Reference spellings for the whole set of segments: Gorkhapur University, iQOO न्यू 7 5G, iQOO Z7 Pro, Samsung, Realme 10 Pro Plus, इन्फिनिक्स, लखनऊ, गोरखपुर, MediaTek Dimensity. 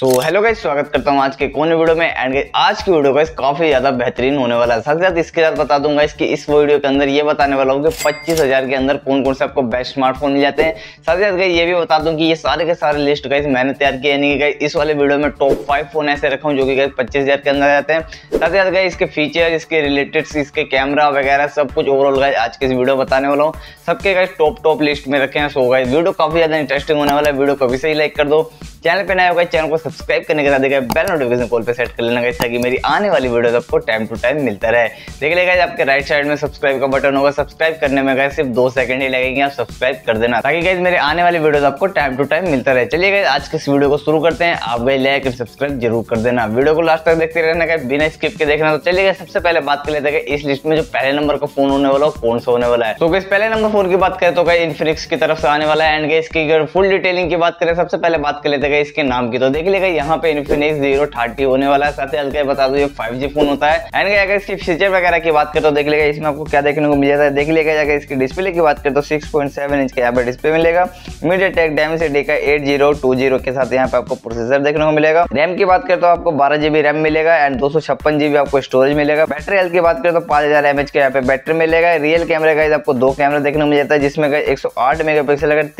तो hello guys, स्वागत करता हूँ आज के कोने वीडियो में। एंड आज की वीडियो गाइस काफ़ी ज़्यादा बेहतरीन होने वाला है। साथ साथ इसके साथ बता दूंगा इसकी इस वीडियो के अंदर ये बताने वाला हूँ कि 25,000 के अंदर कौन कौन से आपको बेस्ट स्मार्टफोन मिल जाते हैं। साथ साथ ये भी बता दूं कि ये सारे के सारे लिस्ट गाइस मैंने तैयार किया, यानी कि इस वाले वीडियो में टॉप 5 फोन ऐसे रखा हूँ जो कि 25,000 के अंदर आ जाते हैं। साथ साथ इसके फीचर, इसके रिलेटेड, इसके कैमरा वगैरह सब कुछ ओवरऑल गाइस आज के इस वीडियो बताने वाला हूँ। सबके गाइस टॉप लिस्ट में रखे हैं। सो गाइस वीडियो काफ़ी ज़्यादा इंटरेस्टिंग होने वाला है। वीडियो को भी सही लाइक कर दो, चैनल पे नया होगा चैनल को सब्सक्राइब करने के साथ देखा बेल नोटिफिकेशन कॉल पे सेट कर लेना गाइस, ताकि मेरी आने वाली वीडियोस आपको टाइम टू टाइम मिलता रहे। देख लेगा आपके राइट साइड में सब्सक्राइब का बटन होगा, सब्सक्राइब करने में गाइस सिर्फ 2 सेकंड ही लगेंगे, आप सब्सक्राइब कर देना ताकि गाइस मेरे आने वाली वीडियोस आपको टाइम टू टाइम मिलता रहे। चलिए गाइस आज की इस वीडियो को शुरू करते हैं। आप गाइस लाइक और सब्सक्राइब जरूर कर देना, वीडियो को लास्ट तक देखते रहना गाइस, बिना स्किप के देखना। तो चलिए गाइस सबसे पहले बात कर लेते हैं इस लिस्ट में जो पहले नंबर का फोन होने वाला है कौन सा होने वाला है। तो गाइस पहले नंबर फोन की बात करें तो गाइस इनफिनिक्स की तरफ से आने वाला है। एंड गाइस इसकी अगर फुल डिटेलिंग की बात करें, सबसे पहले बात कर लेते हैं इसके नाम की। तो देख लेगा यहाँ पे इन्फिनिक्स 030 होने वाला है। साथ ही हल्का बता दो ये 5G फोन होता है। एंड अगर इसकी फीचर वगैरह की बात करें तो देख लेगा इसमें आपको क्या देखने को मिल जाता है। देख लेगा अगर इसकी डिस्प्ले की बात करें तो 6.7 इंच का यहाँ पर डिस्प्ले मिलेगा। MediaTek Dimensity का 8020 के साथ यहाँ पे आपको प्रोसेसर देखने को मिलेगा। रैम की बात करें तो आपको 12 GB रैम मिलेगा एंड 256 GB आपको स्टोरेज मिलेगा। बैटरी हेल्थ की बात करें तो 5000 mAh का यहाँ पे बैटरी मिलेगा। रियल कैमरा का आपको 2 कैमरा देखने को मिल जाता है, जिसमें 108 MP का 13 MP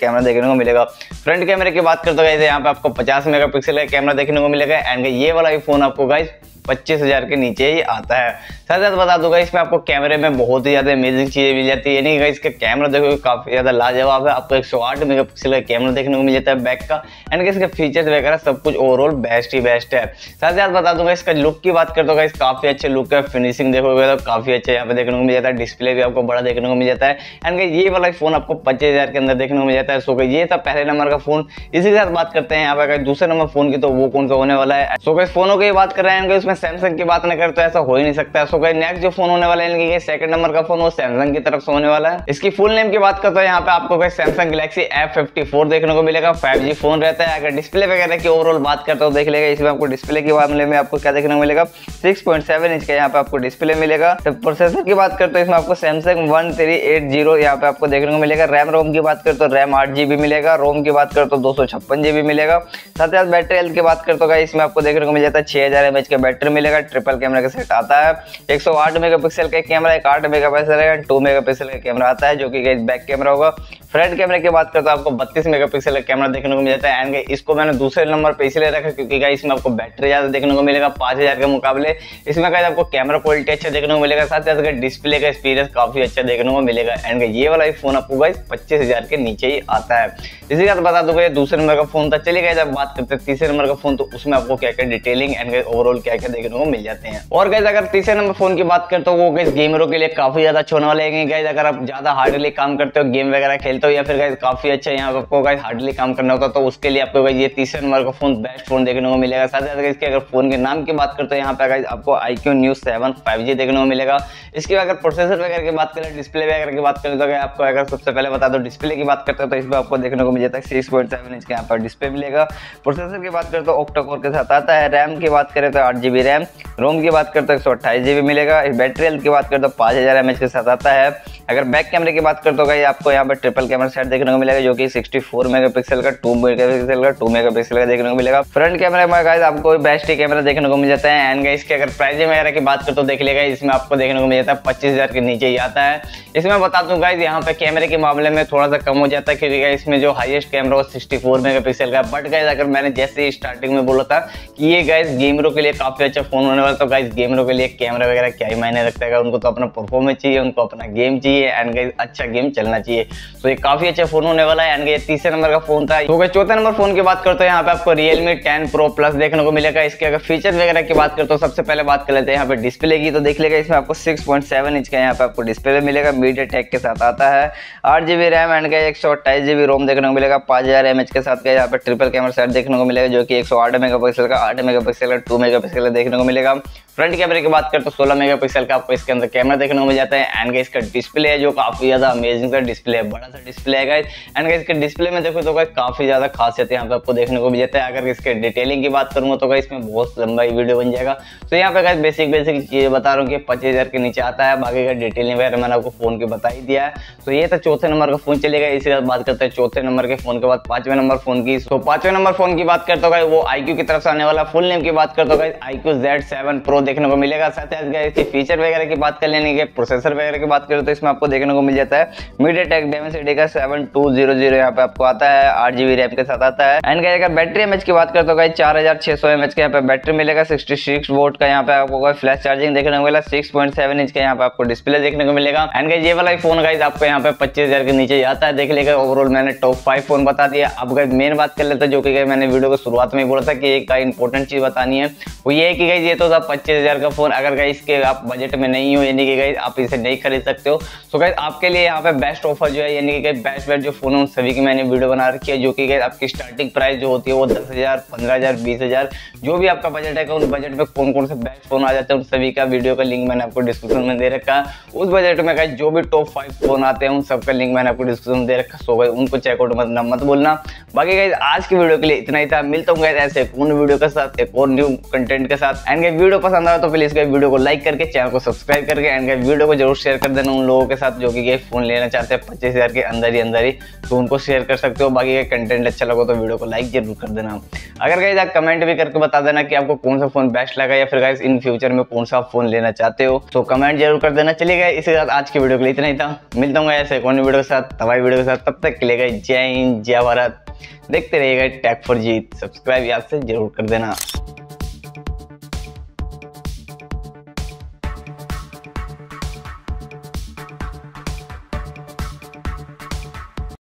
कैमरा देखने को मिलेगा। फ्रंट कैमरे की बात करें तो गाइस यहाँ पे आपको 50 मेगापिक्सल का कैमरा देखने को मिलेगा। एंड ये वाला भी फोन आपको गाइस 25,000 के नीचे ही आता है। साथ साथ बता दूंगा इसमें आपको कैमरे में बहुत ही ज्यादा अमेजिंग चीजें मिल जाती है, यानी गाइस इसका कैमरा देखो काफी ज्यादा लाजवाब है। आपको 108 मेगापिक्सल का कैमरा देखने को मिल जाता है बैक का। एंड इसके फीचर्स वगैरह सब कुछ ओवरऑल बेस्ट ही बेस्ट है। साथ साथ बता दूंगा इसका लुक की बात करते गाइस काफी अच्छे लुक है। फिनिशिंग देखोगे तो काफी अच्छा यहाँ पे देखने को मिल जाता है। डिस्प्ले भी आपको बड़ा देखने को मिल जाता है। एंड ये वाला फोन आपको 25,000 के अंदर देखने को मिल जाता है। सो ये था पहले नंबर का फोन। इसी के साथ बात करते हैं आप अगर दूसरे नंबर फोन की, तो वो कौन सा होने वाला है। सो गाइस फोनों की बात कर रहे हैं, उसमें सैमसंग की बात न करें तो ऐसा हो ही नहीं सकता है। सो गाइस नेक्स्ट जो फोन होने वाला है इनके सेकंड नंबर का फोन वो सैमसंग की तरफ से होने वाला है। इसकी फुल नेम की बात करते हैं, यहाँ पे आपको गाइस सैमसंग गैलेक्सी F54 देखने को मिलेगा। 5G फोन रहता है। अगर डिस्प्ले वगैरह की ओवरऑल बात करते हो देख लेगा इसमें आपको डिस्प्ले के मामले में आपको क्या देखने को मिलेगा, 6.7 इंच का यहाँ पे आपको डिस्प्ले मिलेगा। प्रोसेसर की बात करते हो इसमें आपको सैमसंग 1380 यहाँ पे आपको देखने को मिलेगा। रैम रोम की बात करते हो रैम 8 GB मिलेगा। रोम की बात करते हो 256 GB मिलेगा। साथ ही बैटरी हेल्थ की बात करते हो इसमें आपको देखने को मिल जाता है 6000 mAh का बैटरी मिलेगा। ट्रिपल कैमरा के सेट आता है, 108 मेगापिक्सल का कैमरा, 8 मेगापिक्सल का, 2 मेगापिक्सल का कैमरा आता है जो कि गाइस बैक कैमरा होगा। फ्रंट कैमरे की बात करते तो आपको 32 मेगापिक्सल का कैमरा देखने को मिल जाता है। एंड इसको मैंने दूसरे नंबर पे इसलिए रखा क्योंकि गाइस इसमें आपको बैटरी ज़्यादा देखने को मिलेगा 5000 के मुकाबले। इसमें गाइस आपको कैमरा क्वालिटी अच्छा देखने को मिलेगा। साथ ही डिस्प्ले का एक्सपीरियंस काफ़ी अच्छा देखने को मिलेगा। एंड ये वाला फोन आपको गाइस 25,000 के नीचे ही आता है। इसी के साथ बता दूंगा ये दूसरे नंबर का फोन था। चलिए गाइस अब बात करते हैं तीसरे नंबर का फोन, तो उसमें आपको क्या क्या डिटेलिंग एंड ओवरऑल क्या क्या देखने को मिल जाते हैं। और गाइस अगर तीसरे नंबर फोन की बात करते हो वो गाइस गेमरों के लिए काफ़ी ज़्यादा अच्छा होने वाला है। गाइस अगर आप ज़्यादा हार्डली काम करते हो, गेम वगैरह खेलते हो, या फिर गाइस काफ़ी अच्छा यहाँ आपको गाइस हार्डली काम करना होता है, तो उसके लिए आपको ये तीसरे नंबर का फोन बेस्ट फोन देखने को मिलेगा। साथ ही साथ इसके अगर फोन के नाम की बात करते हो यहाँ पे गाइस आपको iQOO न्यू 7 5G देखने को मिलेगा। इसके अगर प्रोसेसर वगैरह की बात करें, डिस्प्ले वगैरह की बात करें तो आपको अगर सबसे पहले बता दो डिस्प्ले की बात करते हो तो इसमें आपको देखने को मिल जाता है 6.7 इंच का यहाँ पर डिस्प्ले मिलेगा। प्रोसेसर की बात करते हो ऑक्टा कोर के साथ आता है। रैम की बात करें तो 8 GB रैम, रोम की बात करते हो 128 GB मिलेगा। बैटरी हेल्थ की बात करते हो 5000 mAh के साथ आता है। अगर बैक कैमरे की बात करते हो गाइस आपको यहाँ पर ट्रिपल कैमरा सेट देखने को मिलेगा जो कि 64 मेगापिक्सल का, 2 मेगापिक्सल का, 2 मेगापिक्सल का देखने को मिलेगा। फ्रंट कैमरे में गाइस आपको बेस्ट ही कैमरा देखने को मिल जाता है। एंड गाइस इसके अगर प्राइस वगैरह की बात करते हो देख लेगा इसमें आपको देखने को मिल जाता है 25,000 के नीचे ही आता है। इसमें बता दूं गाइस यहाँ पे कैमरे के मामले में थोड़ा सा कम हो जाता है क्योंकि इसमें जो हाईएस्ट कैमरा वो 64 मेगापिक्सल का। बट गाइस अगर मैंने जैसे ही स्टार्टिंग में बोला था कि ये गाइस गेमरों के लिए काफ़ी अच्छा फोन होने वाला, तो गाइस गेमरों के लिए कैमरा वगैरह क्या ही मायने रखता है। उनको तो अपना परफॉर्मेंस चाहिए, उनको अपना गेम चाहिए, एंड गाइस अच्छा गेम चलना चाहिए। तो ये काफी अच्छा फोन होने वाला है। एंड ये तीसरे नंबर का फोन था। तो चौथे नंबर फोन की बात करते हैं, यहाँ पे आपको Realme 10 Pro Plus देखने को मिलेगा। इसके अगर फीचर वगैरह की बात करते हो सबसे पहले बात कर लेते हैं यहाँ पे डिस्प्ले की। तो देख लेगा इसमें आपको 6.7 इंच का यहाँ पे आपको डिस्प्ले मिलेगा। MediaTek के साथ आता है। 8 GB रैम एंड का 128 GB रोम देखने को मिलेगा। 5000 mAh के साथ का यहाँ पे ट्रिपल कैमरा सेट देखने को मिलेगा जो कि 108 मेगापिक्सल का, 8 मेगापिक्सल का, 2 मेगापिक्सल का देखने को मिलेगा। फ्रंट कैमरे की बात करें तो 16 मेगापिक्सल का आपको इसके अंदर कैमरा देखने को मिल जाता है। एंड इसका डिस्प्ले है जो काफी ज्यादा अमेजिंग सा डिस्प्ले है, बड़ा सा डिस्प्ले है। एंड इसके डिस्प्ले में देखो तो काफी ज्यादा खासियत यहाँ पे आपको देखने को मिल जाता है। अगर इसके डिटेलिंग की बात करूंगा तो इसमें बहुत लंबा वीडियो बन जाएगा। तो यहाँ पे बेसिक चीजें बता रहा हूँ कि 25,000 के नीचे आता है। बाकी का डिटेलिंग वगैरह मैंने आपको फोन की बता ही दिया है। तो ये था चौथे नंबर का फोन चलेगा। इसी बात करते हैं चौथे नंबर के फोन के बाद पांचवें नंबर फोन की। तो पांचवें नंबर फोन की बात करते हो वो iQOO की तरफ से आने वाला। फुल नेम की बात करते हो iQOO Z7 Pro देखने को मिलेगा। साथ ही इसके फीचर वगैरह की बात कर लेने के प्रोसेसर वगैरह की बात करें तो इसमें आपको देखने को मिल जाता है MediaTek Dimensity का 7200 यहाँ पे आपको आता है, 8 GB रैम के साथ आता है। एंड का बैटरी एमएच की बात करते हो 4600 mAh का यहाँ पे बैटरी मिलेगा। 66 वोट का यहाँ पे आपको फ्लैश चार्जिंग देखने को मिला। 6.7 इंच का यहाँ पे आपको डिस्प्ले देखने को मिलेगा। एंड ये वाला फोन गाइस आपको यहाँ पे 25,000 के नीचे आता है। देख लेगा ओवरऑल मैंने टॉप 5 फोन बता दिया। अब गाइस मेन बात कर लेते हैं जो कि मैंने वीडियो को शुरुआत में बोला था कि एक इंपॉर्टेंट चीज बतानी है, वो ये है कि गाइस ये तो था 25,000 का फोन। अगर गाइस के आप बजट में नहीं हो यानी कि गाइस आप इसे नहीं खरीद सकते हो तो गाइस आपके लिए यहाँ पे बेस्ट ऑफर जो है यानी कि गाइस बेस्ट बेस्ट जो फोन है उन सभी की मैंने वीडियो बना रखी है। जो कि गाइस आपकी स्टार्टिंग प्राइस जो होती है वो 10,000, 15,000, 20,000 जो भी आपका बजट है उन बजट में कौन कौन से बेस्ट फोन आ जाते हैं उन सभी का वीडियो का लिंक मैंने आपको डिस्क्रिप्शन में दे रखा है। उस बजट में गाइस जो भी टॉप 5 फोन आते हैं उन सबका लिंक मैंने आपको डिस्क्रिप्शन में दे रखा है। सो गाइस उनको चेकआउट मत भूलना। बाकी गाइस आज की वीडियो के लिए इतना ही था। मिलता हूँ गाइस ऐसे एक और वीडियो के साथ, एक और न्यू कंटेंट के साथ। एंड गाइस वीडियो पसंद आया तो प्लीज गाइस वीडियो को लाइक करके चैनल को सब्सक्राइब करके एंड गाइस वीडियो को जरूर शेयर कर देना उन लोगों के साथ जो कि गाइस फोन लेना चाहते हैं 25,000 के अंदर ही तो उनको शेयर कर सकते हो। बाकी गाइस कंटेंट अच्छा लगा तो वीडियो को लाइक जरूर कर देना। अगर गाइस आप कमेंट भी करके बता देना कि आपको कौन सा फोन बेस्ट लगा या फिर गाइस इन फ्यूचर में कौन सा फोन लेना चाहते हो तो कमेंट जरूर कर देना। चलिए गाइस इसके साथ आज की वीडियो के लिए इतना ही था। मिलता हूँ ऐसे कौन वीडियो के साथ, तबाही वीडियो के साथ। तब तक के लिए गाइस जय हिंद, जय भारत। देखते रहिएगा टेक फॉर जीत। सब्सक्राइब याद से जरूर कर देना।